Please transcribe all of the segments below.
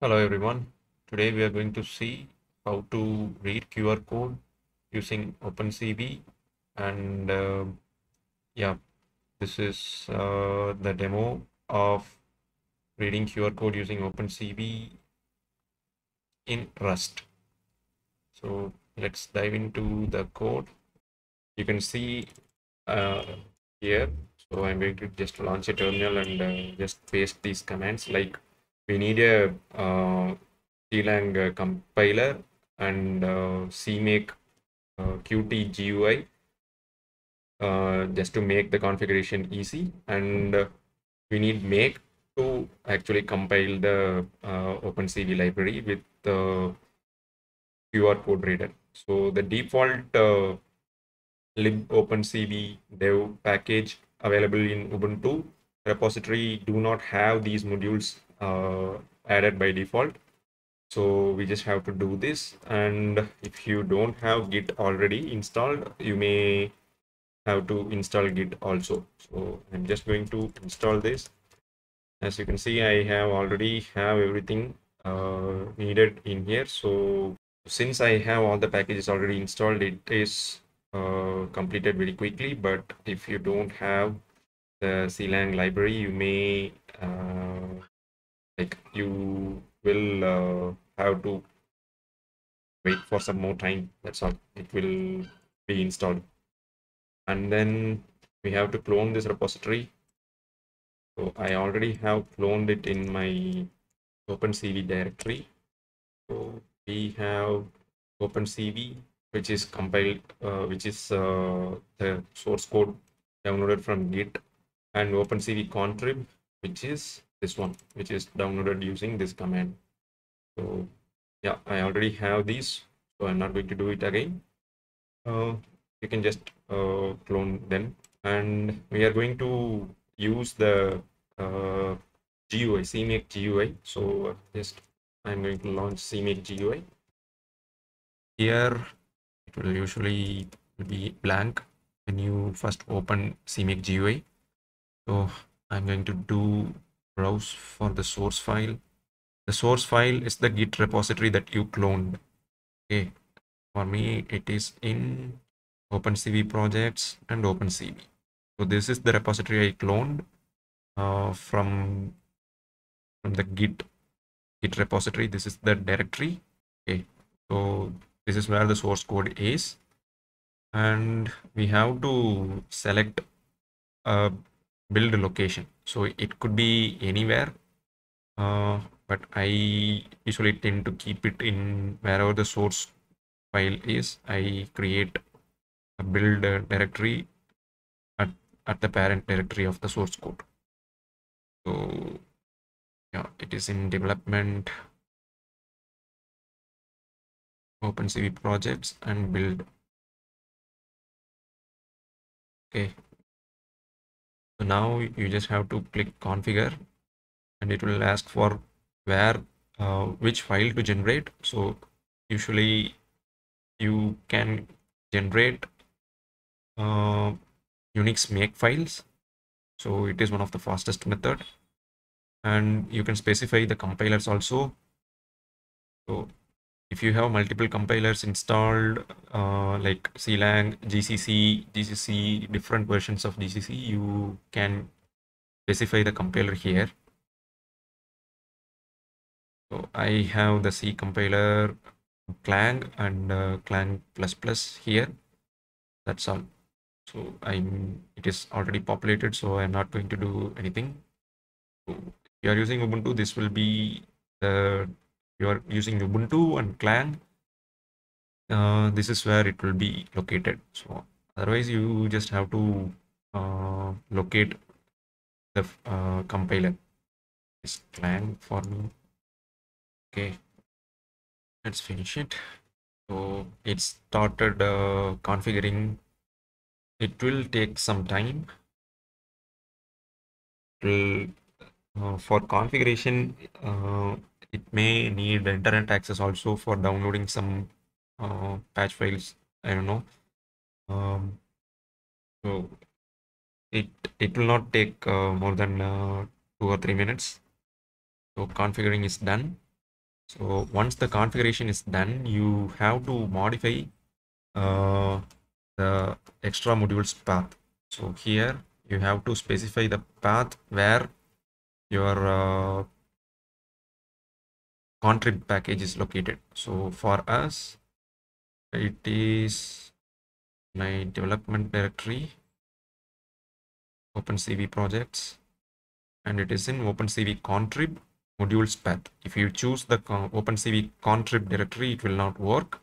Hello everyone, today we are going to see how to read QR code using OpenCV, and this is the demo of reading QR code using OpenCV in Rust. So let's dive into the code. You can see here, so I'm going to just launch a terminal and just paste these commands. Like, we need a Clang compiler and CMake GUI just to make the configuration easy, and we need make to actually compile the OpenCV library with the QR code reader. So the default lib OpenCV dev package available in Ubuntu repository do not have these modules added by default, so we just have to do this. And if you don't have Git already installed, you may have to install Git also. So I'm just going to install this. As you can see, I already have everything needed in here. So since I have all the packages already installed, it is completed very quickly. But if you don't have the Clang library, you may have to wait for some more time. That's all. It will be installed. And then we have to clone this repository. So I already have cloned it in my OpenCV directory. So we have OpenCV, which is compiled, which is the source code downloaded from Git, and OpenCV contrib, which is this one, which is downloaded using this command. So yeah, I already have these, so I'm not going to do it again. You can just clone them, and we are going to use the GUI, CMake GUI. So I'm going to launch CMake GUI. Here it will usually be blank when you first open CMake GUI. So I'm going to do browse for the source file. The source file is the Git repository that you cloned. Okay, for me it is in OpenCV projects and OpenCV. So this is the repository I cloned from the Git repository. This is the directory. Okay, so this is where the source code is, and we have to select build location. So it could be anywhere, but I usually tend to keep it in wherever the source file is. I create a build directory at the parent directory of the source code. So yeah, it is in development, OpenCV projects, and build. Okay, so now you just have to click configure, and it will ask for which file to generate. So usually you can generate Unix make files, so it is one of the fastest method, and you can specify the compilers also. So if you have multiple compilers installed, like Clang, GCC, different versions of GCC, you can specify the compiler here. So I have the C compiler, Clang, and Clang++ here. That's all. So it is already populated, so I'm not going to do anything. So if you are using Ubuntu, this will be the you are using Ubuntu and Clang, this is where it will be located. So otherwise you just have to locate the compiler. It's Clang for me. Okay, let's finish it. So it started configuring. It will take some time. For configuration, it may need internet access also for downloading some patch files. I don't know. So it will not take more than 2 or 3 minutes. So configuring is done. So once the configuration is done, you have to modify the extra modules path. So here you have to specify the path where your contrib package is located. So for us, it is my development directory, OpenCV projects, and it is in OpenCV contrib modules path. If you choose the OpenCV contrib directory, it will not work.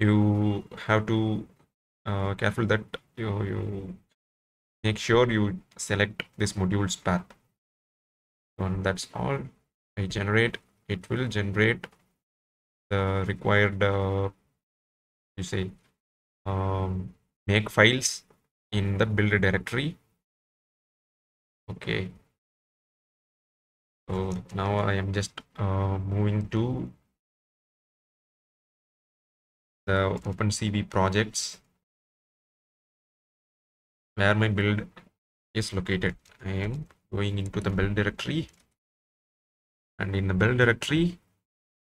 You have to careful that you make sure you select this modules path. And that's all. I generate. It will generate the required make files in the build directory. Okay, so now I am just moving to the OpenCV projects where my build is located. I am going into the build directory, and in the build directory,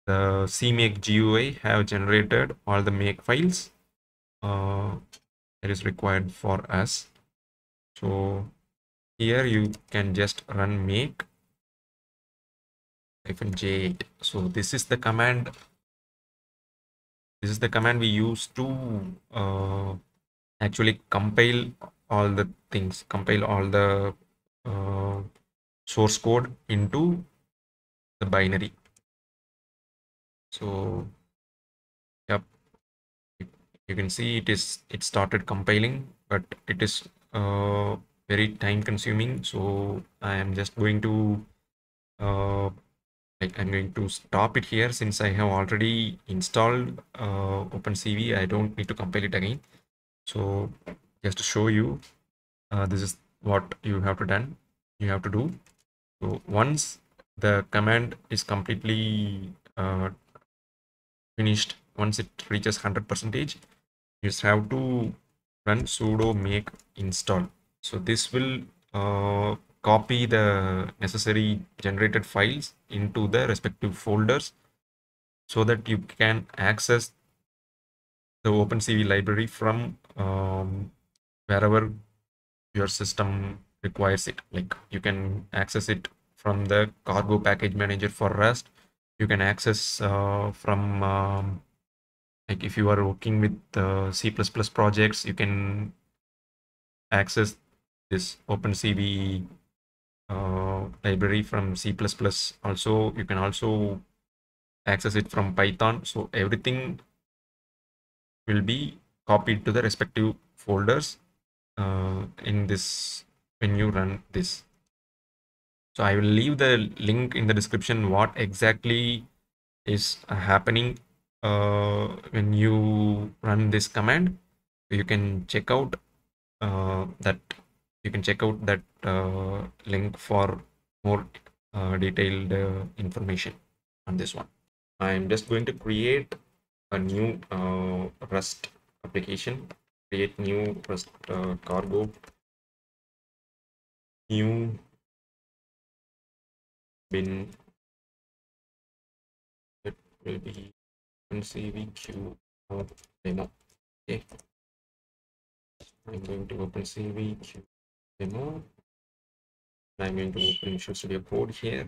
the CMake GUI have generated all the make files that is required for us. So here you can just run make -j8. So this is the command. This is the command we use to actually compile all the things, compile all the source code into the binary. So yep, you can see it started compiling, but it is very time consuming. So I am just going to I'm going to stop it here, since I have already installed OpenCV. I don't need to compile it again. So just to show you, this is what you have to done. You have to do. So once the command is completely finished, once it reaches 100%, you just have to run sudo make install. So this will copy the necessary generated files into the respective folders so that you can access the OpenCV library from wherever your system requires it. Like, you can access it from the cargo package manager for Rust. You can access from like, if you are working with C++ projects, you can access this OpenCV library from C++. Also, you can also access it from Python. So everything will be copied to the respective folders in this when you run this. So I will leave the link in the description what exactly is happening when you run this command. You can check out that link for more detailed information on this one. I am just going to create a new Rust application, create new Rust cargo, new bin, that will be OpenCV demo. Okay, I'm going to OpenCV demo. I'm going to open Studio Code here.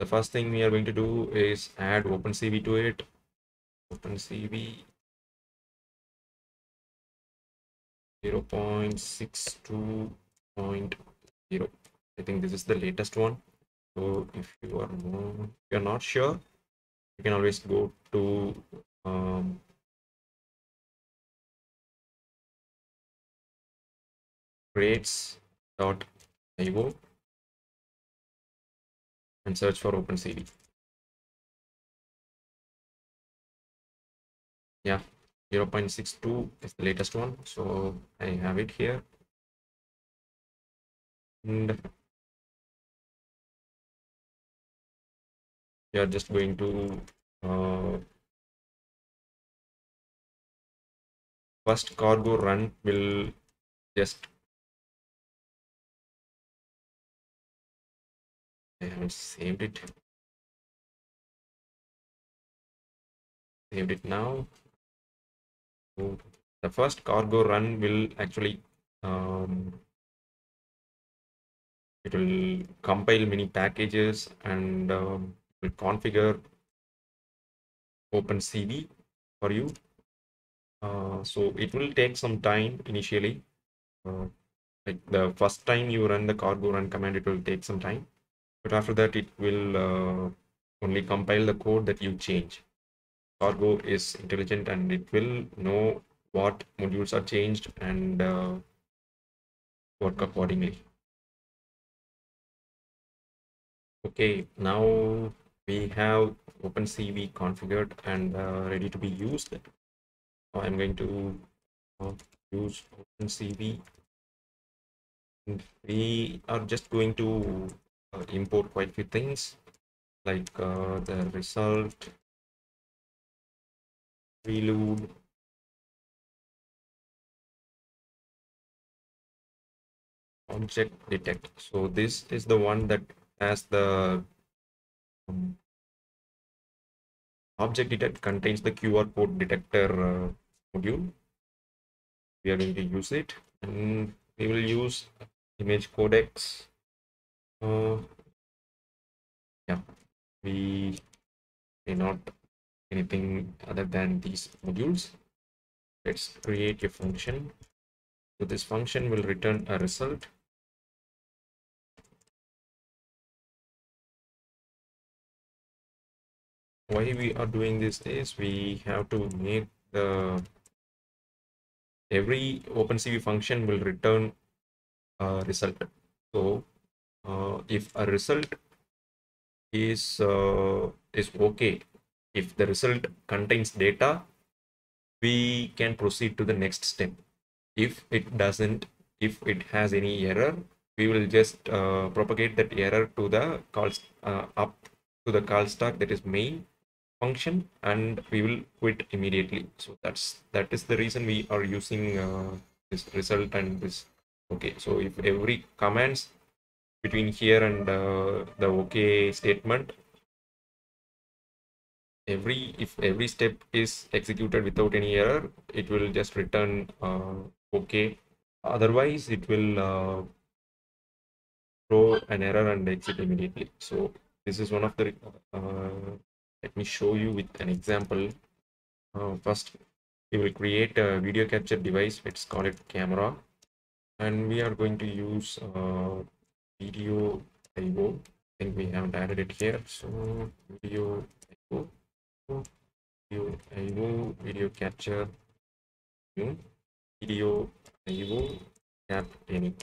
The first thing we are going to do is add OpenCV to it. OpenCV 0.62.0. I think this is the latest one. So if you are not sure, you can always go to crates.io and search for OpenCV. Yeah, 0.62 is the latest one, so I have it here. And we are just going to first cargo run will just I haven't saved it now. So the first cargo run will actually it will compile many packages and will configure OpenCV for you. So it will take some time initially. Like the first time you run the cargo run command, it will take some time, but after that it will only compile the code that you change. Cargo is intelligent and it will know what modules are changed and work accordingly. Okay, now we have OpenCV configured and ready to be used. So I'm going to use OpenCV. We are just going to import quite a few things, like the result, preload, object detect. So this is the one that has the object detect, contains the QR code detector module. We are going to use it, and we will use image codecs. Yeah, we may not anything other than these modules. Let's create a function. So this function will return a result. Why we are doing this is we have to make the every OpenCV function will return a result. So if a result is okay, if the result contains data, we can proceed to the next step. If it doesn't, if it has any error, we will just propagate that error to the calls up to the call stack, that is main function, and we will quit immediately. So that is the reason we are using this result and this okay. So if every commands between here and the okay statement, if every step is executed without any error, it will just return okay. Otherwise it will throw an error and exit immediately. So this is one of the let me show you with an example. First we will create a video capture device. Let's call it camera, and we are going to use video.io. I think we haven't added it here. So video.io video capture video.io cap any.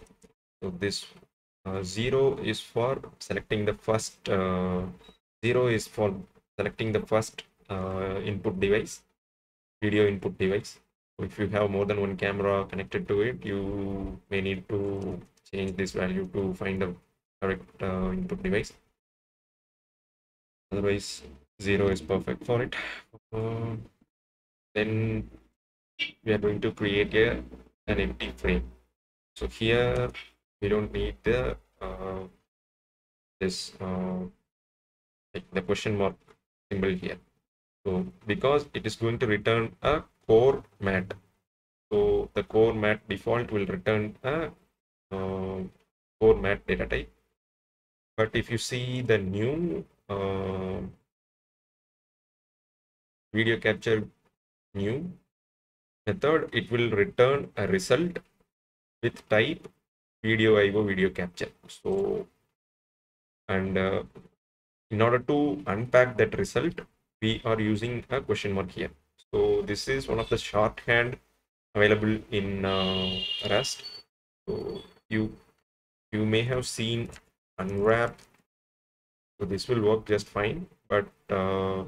So this 0 is for selecting the first 0 is for selecting the first input device, video input device. So if you have more than one camera connected to it, you may need to change this value to find the correct input device. Otherwise 0 is perfect for it. Then we are going to create an empty frame. So here we don't need the like the question mark symbol here, so because it is going to return a core mat. So the core mat default will return a core mat data type, but if you see the new video capture new method, it will return a result with type video.io video capture. So and in order to unpack that result, we are using a question mark here. So this is one of the shorthand available in Rust. So you may have seen unwrap. So this will work just fine, but the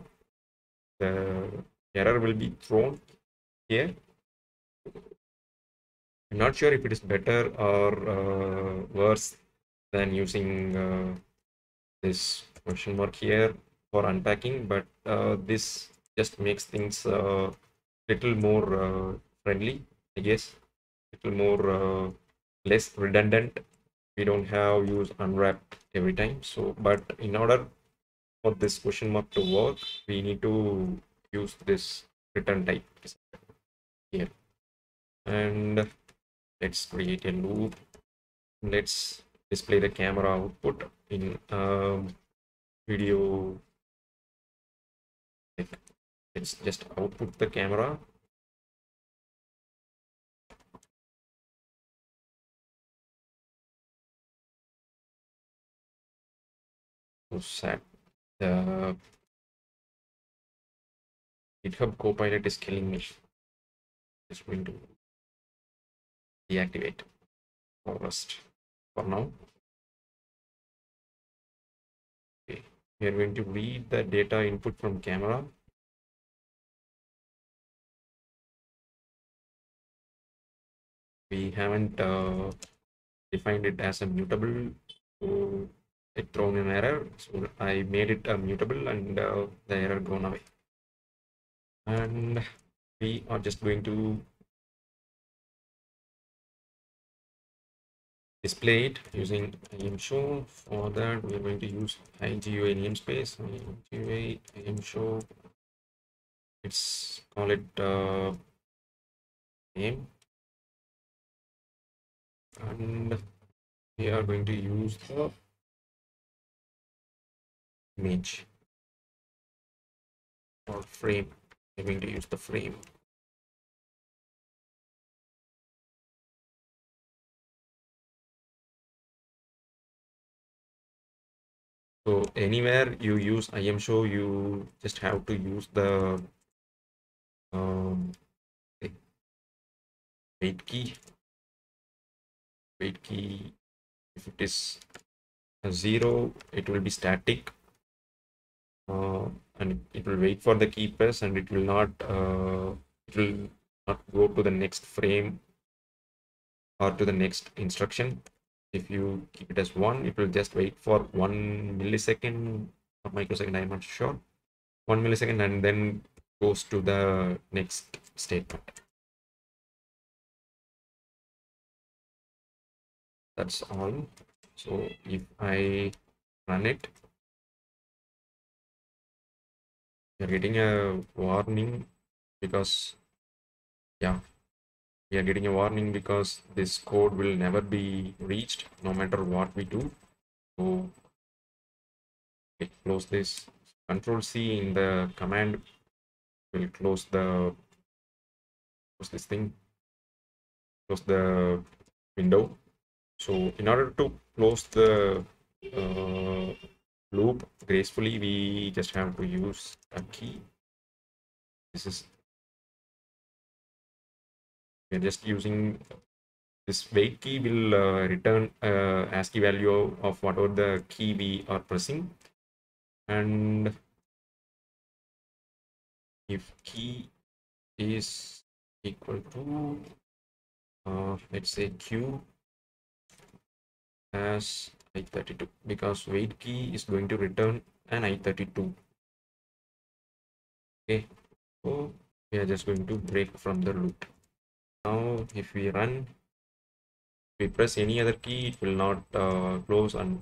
error will be thrown here. I'm not sure if it is better or worse than using this question mark here for unpacking, but this just makes things little more friendly, I guess, little more less redundant. We don't have use unwrap every time. So, but in order for this question mark to work, we need to use this return type here. And let's create a loop. Let's display the camera output in video. Let's just output the camera. To set the GitHub Copilot is killing me. Just going to deactivate for Rust for now. Okay, we are going to read the data input from camera. We haven't defined it as a mutable, so it thrown an error. So I made it mutable, and the error gone away. And we are just going to display it using imshow. For that, we are going to use IGUI namespace. IGUI imshow. Let's call it name. And we are going to use the image or frame. I'm going to use the frame. So anywhere you use imshow, you just have to use the wait key. If it is a 0, it will be static. And it will wait for the key press, and it will not go to the next frame or to the next instruction. If you keep it as 1, it will just wait for 1 millisecond or microsecond, I'm not sure, 1 millisecond, and then goes to the next statement. That's all. So if I run it, we are getting a warning because this code will never be reached no matter what we do. So close this. Control C in the command will close the window. So in order to close the loop gracefully, we just have to use a key. We're just using this wait key. Will return ASCII value of whatever the key we are pressing. And if key is equal to let's say q as i32, because wait key is going to return an i32. Okay, so we are just going to break from the loop. Now if we run, if we press any other key, it will not close, and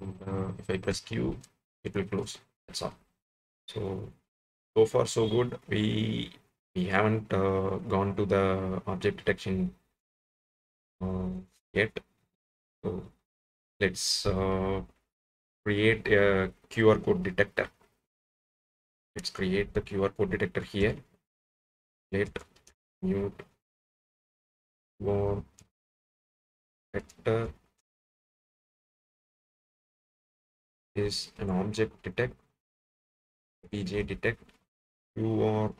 if I press q, it will close. That's all. So far so good. We haven't gone to the object detection yet. So let's create a QR code detector. Let's create the QR code detector here. Let mute QR detector is an object detect, BGR detect, QR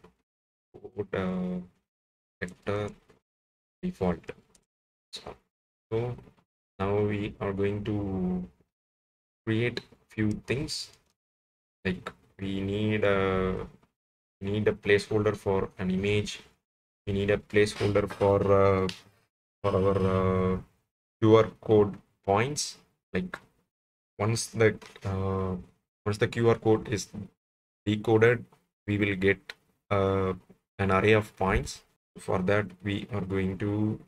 code detector default. So now we are going to create few things, like we need a placeholder for an image. We need a placeholder for our QR code points. Like once the QR code is decoded, we will get an array of points. For that, we are going to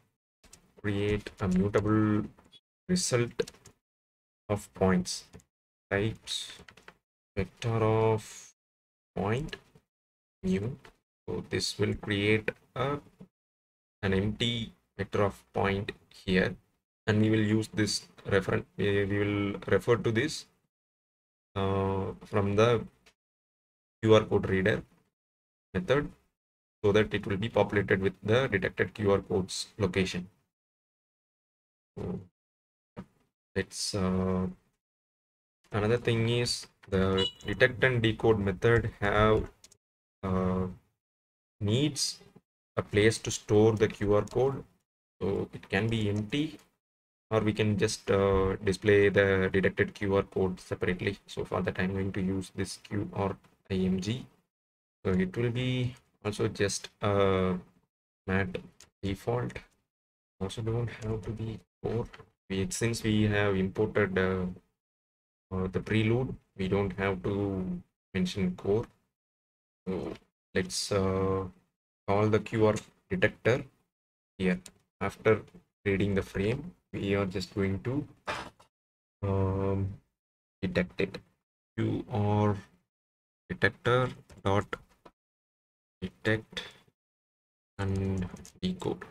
create a mutable result of points. types vector of point new. So this will create an empty vector of point here, and we will use this reference. We will refer to this from the QR code reader method, so that it will be populated with the detected QR code's location. So it's another thing is the detect and decode method have needs a place to store the QR code, so it can be empty, or we can just display the detected QR code separately. So for that I'm going to use this QRIMG. So it will be also just mat default. Also don't have to be core. Since we have imported the preload, we don't have to mention core. So let's call the QR detector here. After reading the frame, we are just going to detect it. QR detector dot detect and decode.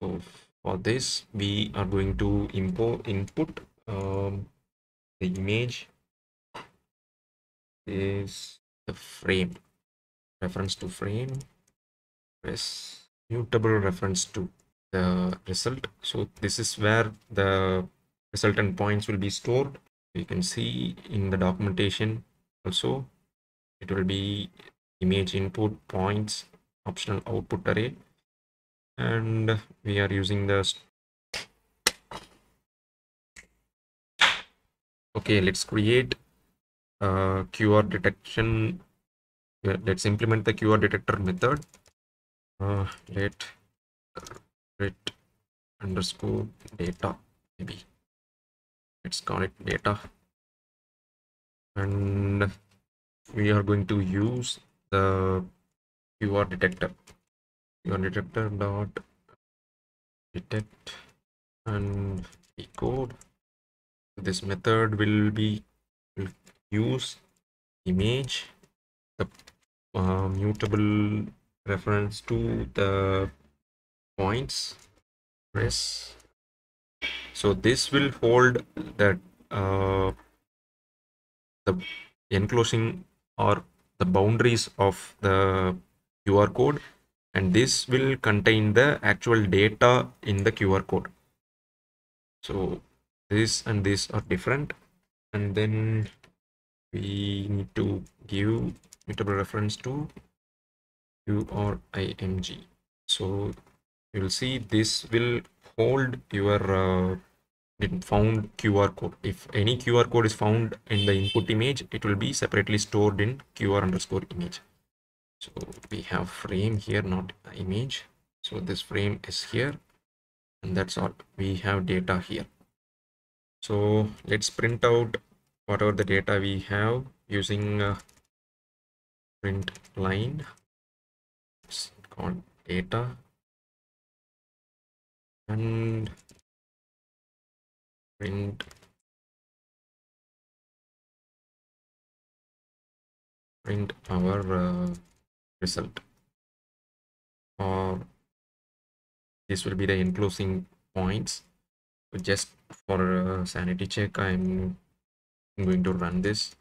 So for this, we are going to input the image is the frame, reference to frame, press mutable reference to the result. So this is where the resultant points will be stored. You can see in the documentation also, it will be image input points optional output array, and we are using this. Okay, let's create a QR detection. Let's implement the QR detector method. Let crit underscore data, maybe let's call it data, and we are going to use the QR detector. QR detector dot detect and decode. This method will use image, the mutable reference to the points, press. So this will hold that the enclosing or the boundaries of the QR code, and this will contain the actual data in the QR code. So this and this are different, and then we need to give mutable reference to QRIMG. So you will see this will hold your found QR code. If any QR code is found in the input image, it will be separately stored in QR underscore image. So we have frame here, not image. So this frame is here, and that's all. We have data here. So let's print out whatever the data we have using print line. It's called data, and print our result, or this will be the enclosing points. So just for sanity check, I'm going to run this.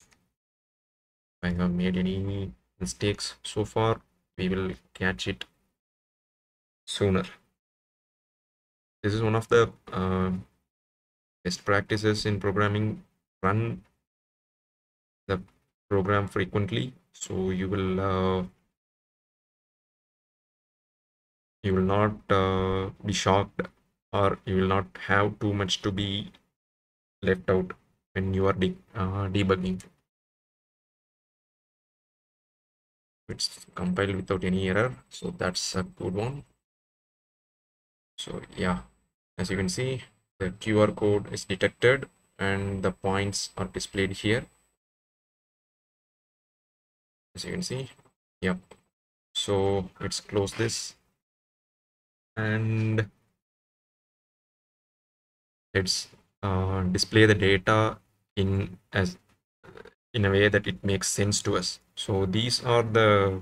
If I have made any mistakes so far, we will catch it sooner. This is one of the best practices in programming. Run the program frequently, so you will not be shocked, or you will not have too much to be left out when you are debugging. It's compiled without any error, so that's a good one. So yeah, as you can see, the QR code is detected and the points are displayed here, as you can see. Yep. So let's close this, and let's display the data in a way that it makes sense to us. So these are the,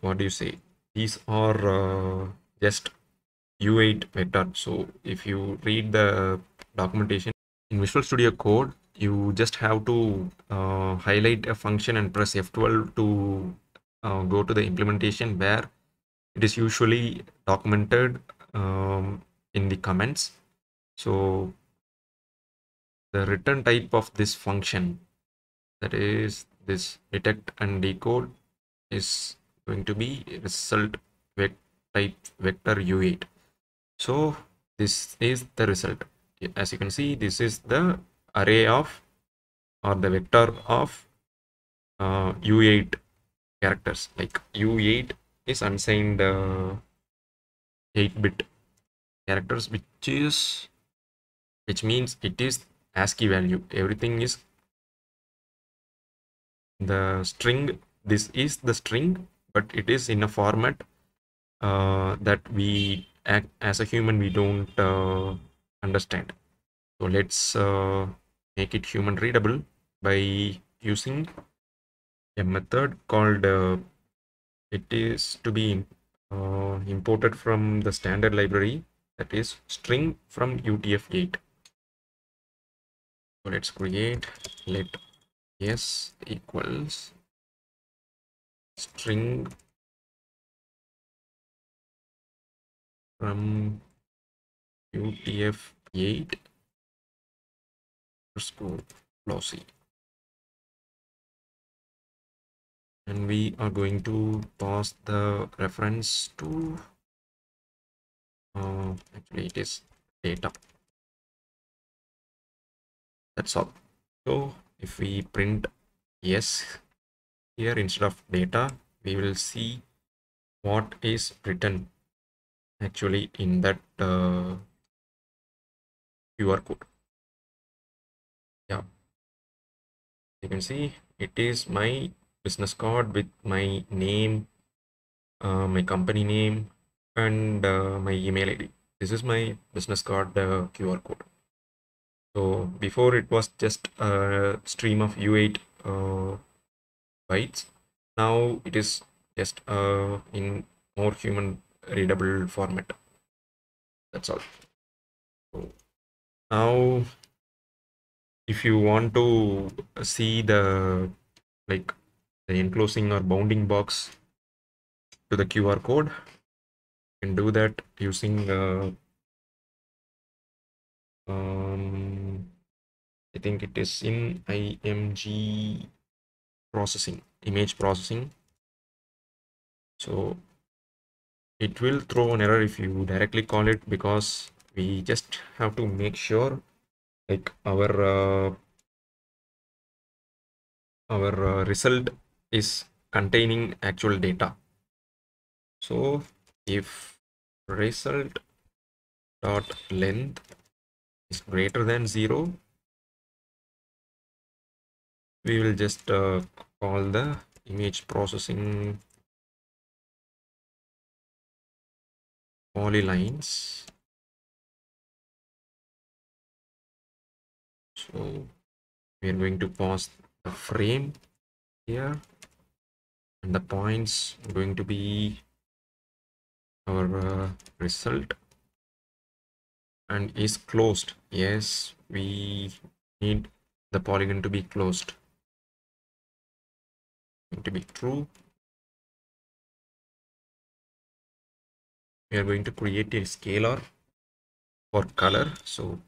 what do you say, these are just U8 vector. So if you read the documentation in Visual Studio Code, you just have to highlight a function and press F12 to go to the implementation where it is usually documented in the comments. So the return type of this function, that is this detect and decode, is going to be result type vector U8. So this is the result. As you can see, this is the array of, or the vector of U8 characters. Like U8 is unsigned 8-bit characters, which means it is ASCII value. Everything is the string. This is the string, but it is in a format that we act as a human, we don't understand. So let's make it human readable by using a method called it is to be imported from the standard library, that is string from UTF-8. So let's create let s equals string from UTF-8 underscore lossy, and we are going to pass the reference to actually it is data. That's all. So if we print yes here instead of data, we will see what is written actually in that QR code. Yeah, you can see it is my business card with my name, my company name, and my email ID. This is my business card QR code. So before it was just a stream of U8 bytes. Now it is just in more human readable format. That's all. So now if you want to see the, like, the enclosing or bounding box to the QR code, you can do that using I think it is in img processing, image processing. So it will throw an error if you directly call it, because we just have to make sure, like, our result is containing actual data. So if result dot length is greater than 0, we will just call the image processing polylines. So we are going to pass the frame here, and the points are going to be our result, and is closed. Yes, we need the polygon to be closed. Going to be true. We are going to create a scalar for color. So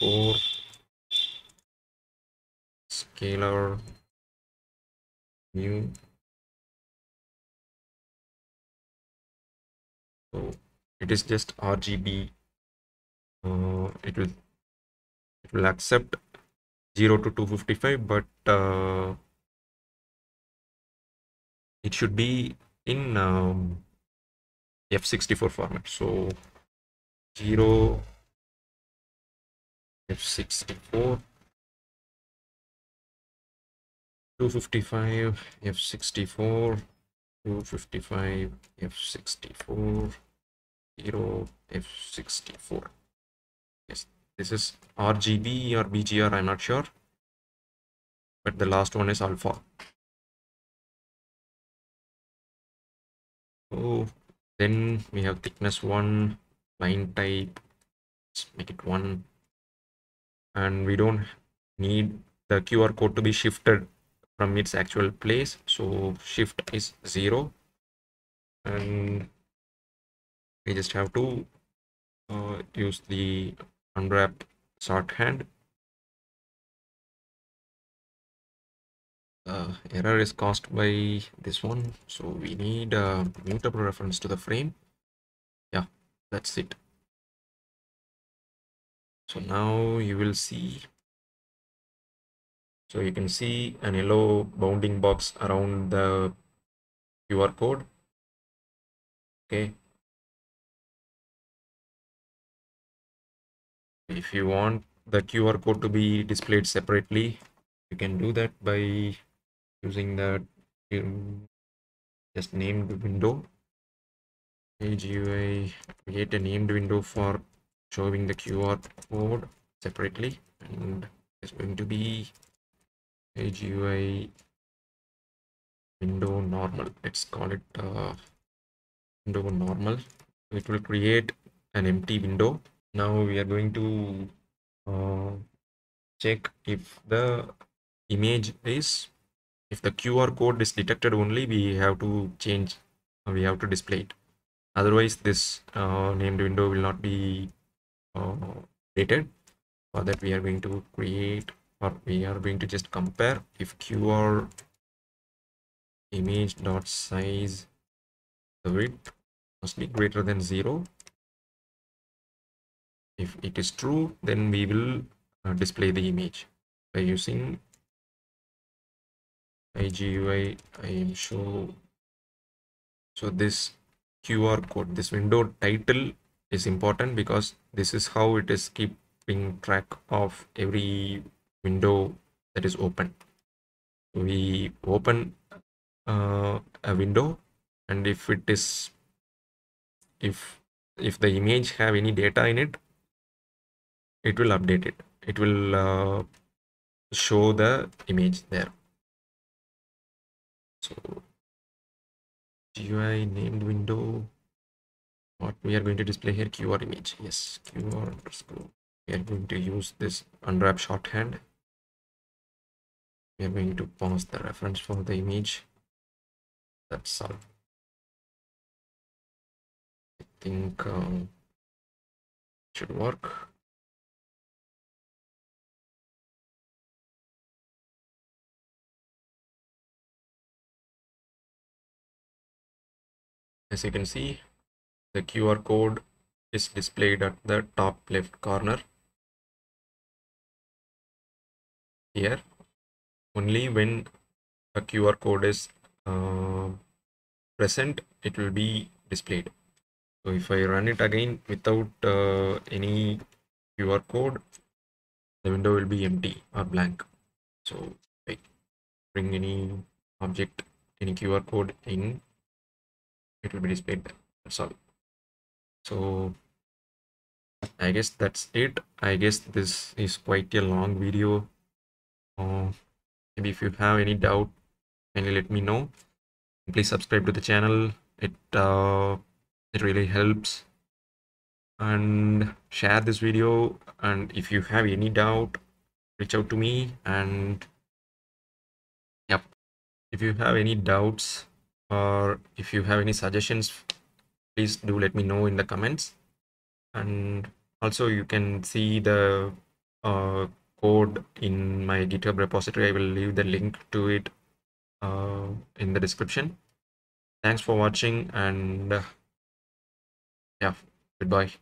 for scalar new, so it is just RGB. It will accept 0 to 255, but it should be in F64 format. So 0 F64 255 F64 255 F64 0 F64. Yes, This is RGB or BGR, I'm not sure, but the last one is alpha. Oh, then we have thickness 1, line type, let's make it 1, and we don't need the QR code to be shifted from its actual place, so shift is 0, and we just have to use the unwrap shorthand. Error is caused by this one, so we need a mutable reference to the frame. Yeah, that's it. So now you will see, so you can see an yellow bounding box around the QR code. Okay, if you want the QR code to be displayed separately, you can do that by using the just named window. CMake GUI, create a named window for showing the QR code separately, and it's going to be CMake GUI window normal. Let's call it window normal. It will create an empty window. Now we are going to check if the image is, if the QR code is detected only, we have to change, we have to display it. Otherwise this named window will not be updated. For that we are going to create, or we are going to just compare if QR image dot size, the width must be greater than 0. If it is true, then we will display the image by using IGUI show. So this QR code, this window title is important because this is how it is keeping track of every window that is open. We open a window, and if it is, if the image have any data in it, it will update it. It will show the image there. So GUI named window, what we are going to display here, QR image. Yes, QR underscore. We are going to use this unwrap shorthand. We are going to pass the reference for the image. That's all. I think it should work. As you can see, the QR code is displayed at the top left corner. Here, only when a QR code is present, it will be displayed. So if I run it again without any QR code, the window will be empty or blank. So I bring any object, any QR code in, it will be displayed there. That's all. So I guess that's it. I guess this is quite a long video. Maybe if you have any doubt, kindly let me know. Please subscribe to the channel. It really helps. And share this video. And if you have any doubt, reach out to me. And yep, if you have any doubts, or if you have any suggestions, please do let me know in the comments. And also you can see the code in my GitHub repository. I will leave the link to it in the description. Thanks for watching, and yeah, goodbye.